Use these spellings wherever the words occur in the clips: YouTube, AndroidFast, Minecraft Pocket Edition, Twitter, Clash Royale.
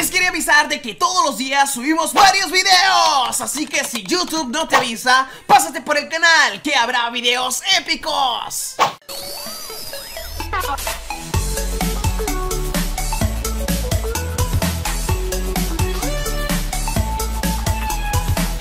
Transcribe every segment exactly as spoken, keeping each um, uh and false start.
Les quería avisar de que todos los días subimos varios videos, así que si YouTube no te avisa, pásate por el canal que habrá videos épicos.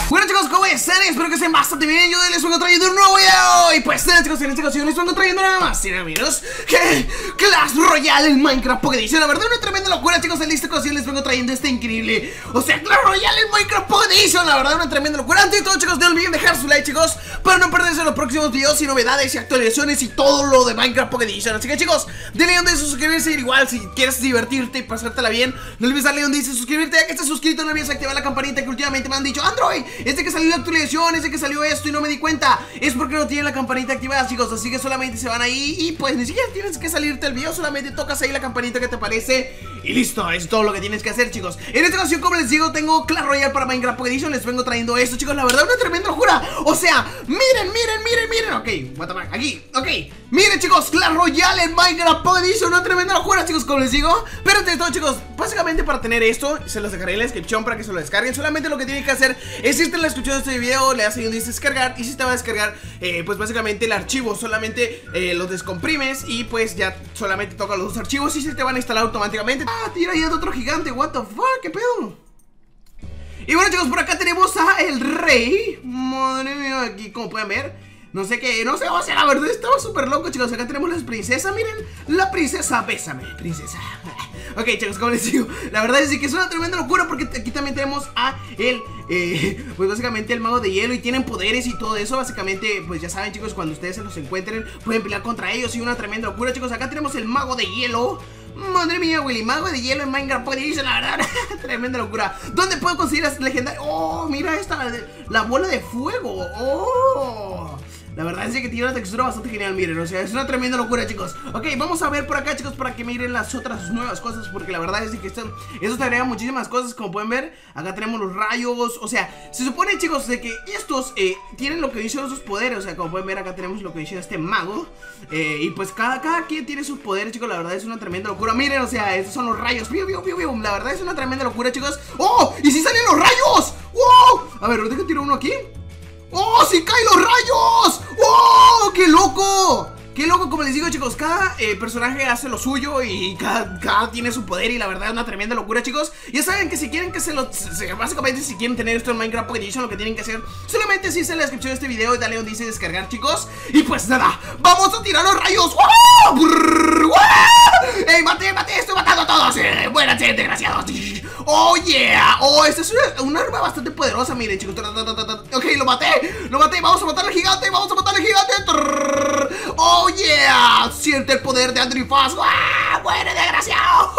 Bueno chicos, ¿cómo están? Espero que estén bastante bien. Yo les vengo trayendo un nuevo video. Y pues nada chicos, en esta ocasión les vengo trayendo nada más y nada menos que Clash Royale en Minecraft Pocket Edition. La verdad, una tremenda locura chicos, en esta ocasión les vengo trayendo este increíble, o sea, Clash Royale en Minecraft Pocket Edition. La verdad, una tremenda locura. Antes de todo chicos, no olviden dejar su like chicos, para no perderse los próximos videos y novedades y actualizaciones y todo lo de Minecraft Pocket Edition. Así que chicos, denle donde dice suscribirse. Igual si quieres divertirte y pasártela bien, no olvides darle donde dice suscribirte. Ya que estás suscrito, no olvides activar la campanita que últimamente me han dicho: Android, este que salió la actualización, este que salió esto y no me di cuenta. Es porque no tienen la campanita activada chicos, así que solamente se van ahí y pues ni siquiera tienes que salirte del video, solamente tocas ahí la campanita que te aparece y listo, es todo lo que tienes que hacer chicos. En esta ocasión, como les digo, tengo Clash Royale para Minecraft Pocket Edition, les vengo trayendo esto chicos, la verdad una tremenda locura. O sea, miren, miren, miren, miren, ok, what the fuck, aquí, ok. Miren chicos, Clash Royale en Minecraft Pocket Edition, una tremenda locura chicos, como les digo. Pero antes de todo chicos, básicamente para tener esto, se los dejaré en la descripción para que se lo descarguen. Solamente lo que tienen que hacer es irte a la descripción de este video, le das ahí donde dice descargar. Y si te va a descargar, eh, pues básicamente el archivo, solamente eh, los descomprimes y pues ya solamente toca los dos archivos y se te van a instalar automáticamente. Ah, tira ahí otro gigante, what the fuck, qué pedo. Y bueno chicos, por acá tenemos a el rey. Madre mía, aquí como pueden ver, no sé qué, no sé, o sea, la verdad estaba súper loco chicos. Acá tenemos las princesas, miren, la princesa, bésame, princesa. Ok chicos, como les digo, la verdad es que es una tremenda locura porque aquí también tenemos a el, eh, pues básicamente el mago de hielo. Y tienen poderes y todo eso, básicamente, pues ya saben chicos, cuando ustedes se los encuentren pueden pelear contra ellos y una tremenda locura chicos. Acá tenemos el mago de hielo. Madre mía, Willy, mago de hielo en Minecraft Pocket Edition, la verdad, tremenda locura. ¿Dónde puedo conseguir las legendarias? Oh, mira esta, la bola de fuego. Oh, la verdad es que tiene una textura bastante genial, miren, o sea, es una tremenda locura, chicos. Ok, vamos a ver por acá, chicos, para que miren las otras nuevas cosas, porque la verdad es que esto, esto te agrega muchísimas cosas, como pueden ver. Acá tenemos los rayos, o sea, se supone, chicos, de que estos eh, tienen lo que dicen sus poderes, o sea, como pueden ver, acá tenemos lo que dice este mago. eh, Y pues cada, cada quien tiene sus poderes, chicos, la verdad es una tremenda locura. Miren, o sea, estos son los rayos, piu, piu, piu, piu. La verdad es una tremenda locura, chicos. ¡Oh! ¡Y si salen los rayos! ¡Wow! A ver, ¿no tengo que tirar uno aquí? ¡Oh, sí caen los rayos! ¡Oh, qué loco! ¡Qué loco! Como les digo, chicos, cada eh, personaje hace lo suyo y cada, cada tiene su poder y la verdad es una tremenda locura, chicos. Ya saben que si quieren que se lo... Se, básicamente, si quieren tener esto en Minecraft Pocket Edition, lo que tienen que hacer solamente es irse en la descripción de este video y dale donde dice descargar, chicos. Y pues nada, ¡vamos a tirar los rayos! ¡Oh! ¡Oh! ¡Ey, mate, mate! ¡Estoy matando a todos! Eh, ¡Buenas, eh, desgraciados! ¡Oh, yeah! ¡Oh, esta es una, una arma bastante poderosa! Miren, chicos. Ok, lo maté, lo maté. Vamos a matar al gigante, vamos a matar al gigante. ¡Oh, yeah! Siente el poder de AndroidFast. ¡Ah! ¡Muere, desgraciado!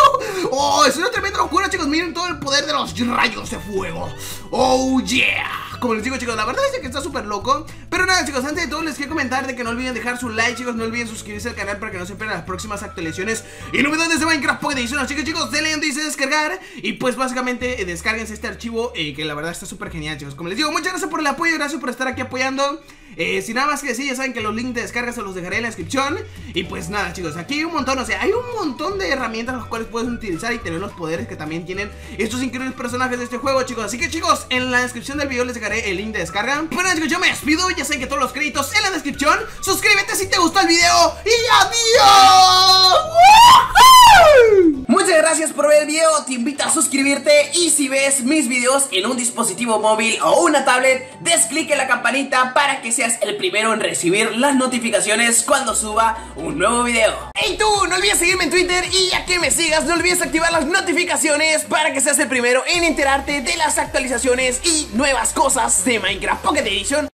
¡Oh, es una tremenda locura, chicos! Miren todo el poder de los rayos de fuego. ¡Oh, yeah! Como les digo chicos, la verdad es que está súper loco. Pero nada chicos, antes de todo les quiero comentar de que no olviden dejar su like chicos, no olviden suscribirse al canal para que no se pierdan las próximas actualizaciones y novedades de Minecraft Pocket Edition. Así que chicos, denle donde dice descargar y pues básicamente eh, descárguense este archivo eh, que la verdad está súper genial chicos. Como les digo, muchas gracias por el apoyo, gracias por estar aquí apoyando. Eh, sin nada más que decir, ya saben que los links de descarga se los dejaré en la descripción. Y pues nada chicos, aquí hay un montón, o sea, hay un montón de herramientas las cuales puedes utilizar y tener los poderes que también tienen estos increíbles personajes de este juego chicos. Así que chicos, en la descripción del video les dejaré el link de descarga. Bueno chicos, yo me despido, ya saben que todos los créditos en la descripción. Suscríbete si te gustó el video y adiós. Muchas gracias por ver el video, te invito a suscribirte y si ves mis videos en un dispositivo móvil o una tablet, des clic en la campanita para que seas el primero en recibir las notificaciones cuando suba un nuevo video. Hey tú, no olvides seguirme en Twitter y ya que me sigas no olvides activar las notificaciones para que seas el primero en enterarte de las actualizaciones y nuevas cosas de Minecraft Pocket Edition.